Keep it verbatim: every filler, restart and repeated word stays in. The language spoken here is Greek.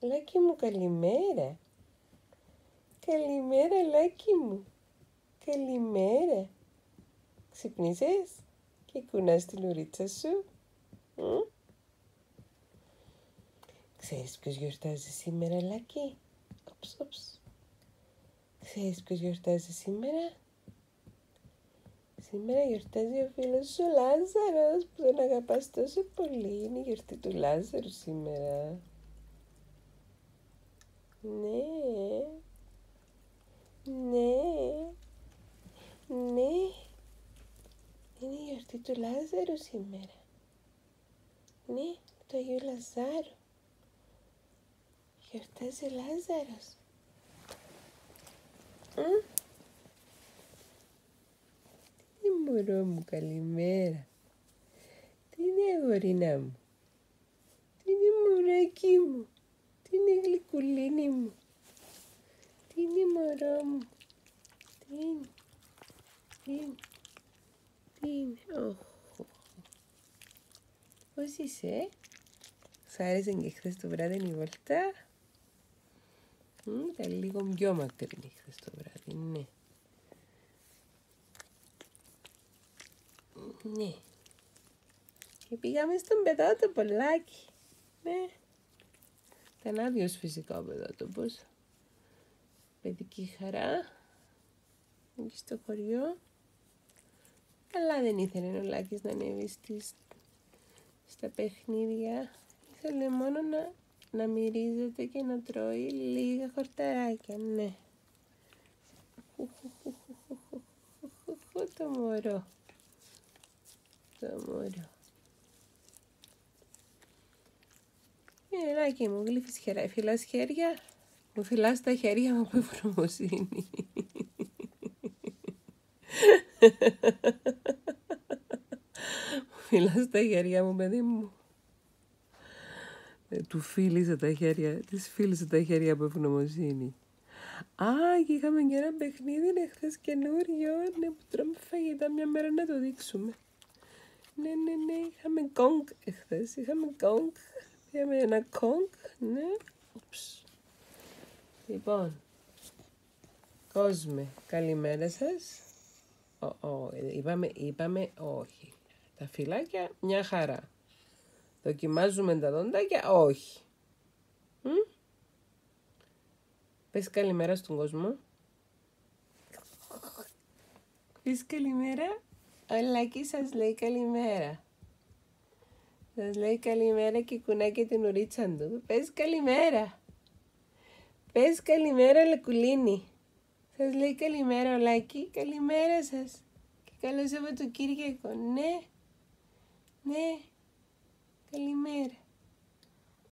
λέκι μου καλημέρα. Καλημέρα λέκι μου. Καλημέρα. Ξυπνήσες και κουνάς την ουρίτσα σου. Μ? Ξέρεις ποιος γιορτάζει σήμερα, Λάκη? Οψ, οψ. Ξέρεις ποιος γιορτάζει σήμερα? Σήμερα γιορτάζει ο φίλος σου ο Λάζαρος, που τον αγαπάς τόσο πολύ. Είναι η γιορτή του Λάζαρου σήμερα. Ναι. Ναι. Ναι. Είναι η γιορτή του Λάζαρου σήμερα. Ναι, του Αγίου Λαζάρου. Γιορτάζει ο Λάζαρος. Mm. Τι μωρό μου, καλημέρα. Τι είναι αγορινά μου. Τι είναι μωράκι μου. Τι είναι γλυκουλίνη μου. Τι είναι μωρό μου. Τι είναι. Τι είναι. Τι είναι. Όχ. Πώς είσαι? Σ' άρεσε και χθες το βράδυ η βόλτα? Ήταν λίγο πιο μακρινή χθες το βράδυ, ναι. Ναι. Και πήγαμε στον παιδότοπο, Λάκη. Ναι. Ήταν άδειος φυσικά ο παιδότοπος. Παιδική χαρά. Εκεί στο χωριό. Αλλά δεν ήθελε ο Λάκης να ανέβει στις, στα παιχνίδια. Ήθελε μόνο να... να μυρίζεται και να τρώει λίγα χορταράκια, ναι. Το μωρό. Το μωρό. Ελάκι μου, γλύφεις χερά. Φιλάς χέρια. Μου φιλάς τα χέρια μου από ευγνωμοσύνη. Μου φιλάς τα χέρια μου, παιδί μου. Του φίλησε τα χέρια, της φίλησε τα χέρια από ευγνωμοσύνη. Α, και είχαμε και ένα παιχνίδι, είναι χθες καινούριο, ναι, που τρώμε φαγητά, μια μέρα να το δείξουμε. Ναι, ναι, ναι, είχαμε κόγκ εχθές, είχαμε κόγκ, είχαμε ένα κόγκ, ναι. Οψ. Λοιπόν, Κόσμε, καλημέρα σας. Ο, ο, είπαμε, είπαμε όχι. Τα φυλάκια, μια χαρά. Δοκιμάζουμε τα δοντάκια, όχι. Μ? Πες καλημέρα στον κόσμο. Πες καλημέρα. Ο Λάκης σας λέει καλημέρα. Σας λέει καλημέρα και κουνά και την ουρίτσα του. Πες καλημέρα. Πες καλημέρα, Λακουλίνη. Σας λέει καλημέρα ο Λάκη. Καλημέρα σας. Και καλό Σαββατοκύριακο. Ναι. Ναι. Καλημέρα.